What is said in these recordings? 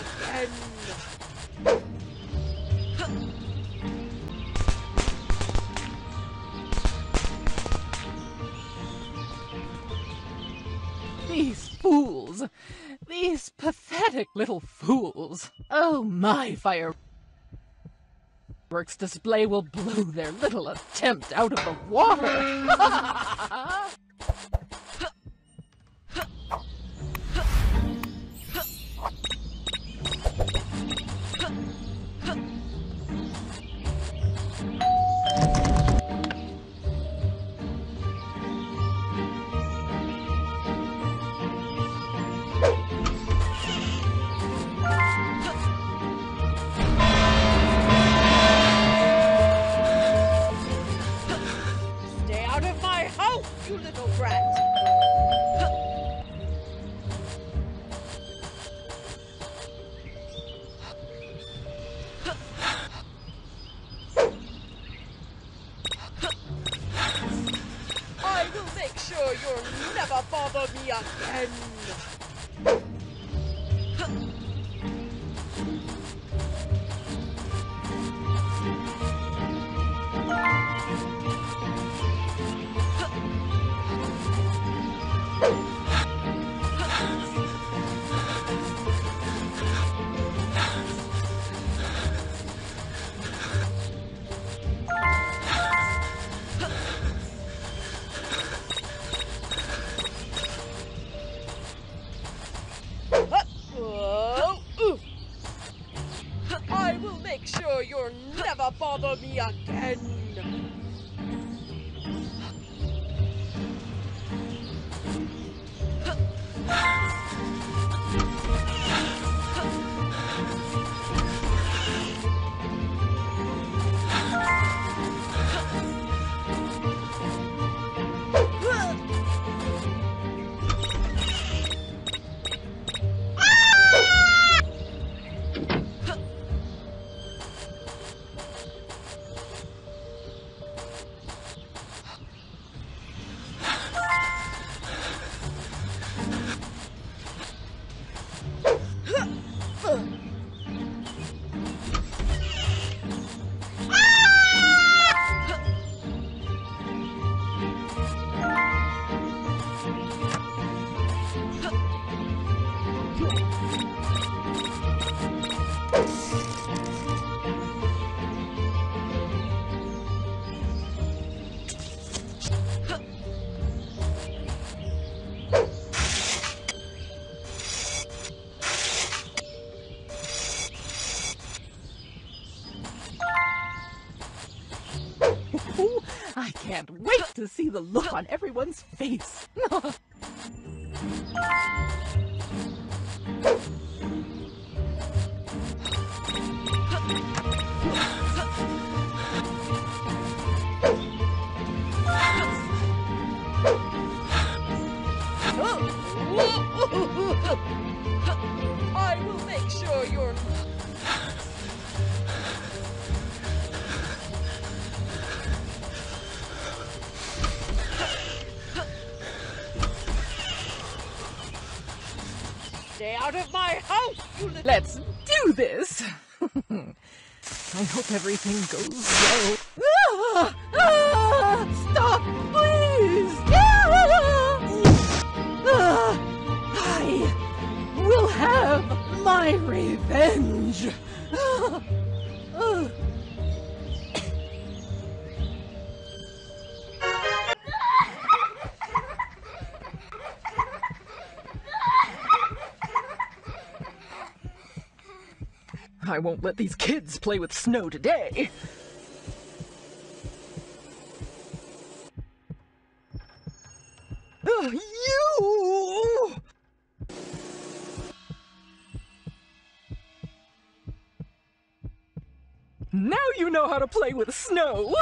again! These fools! These pathetic little fools! Oh, my fireworks display will blow their little attempt out of the water! I can't wait to see the look on everyone's face. I will make sure you're... Stay out of my house, you little... Let's do this! I hope everything goes well. Ah! Ah! Stop, please! Ah! Ah! I will have my revenge! Ah! Ah! I won't let these kids play with snow today. You! Now you know how to play with snow.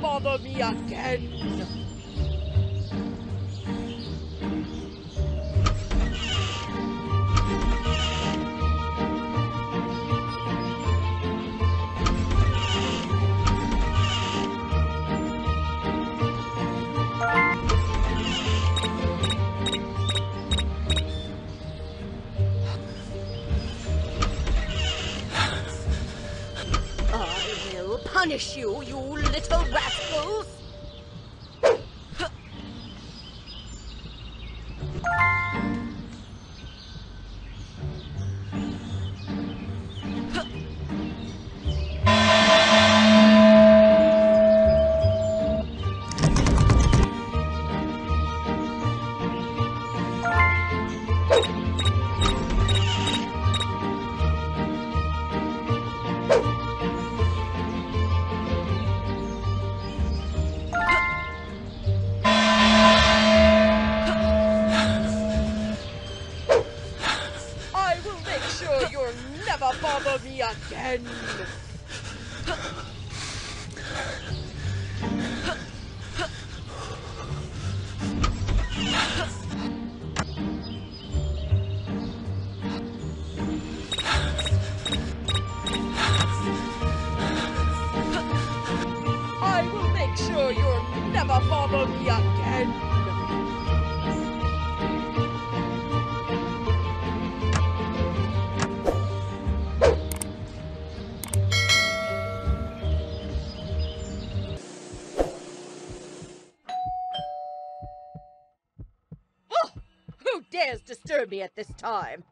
Bother me again. I will punish you, you little rascals! Dares disturb me at this time.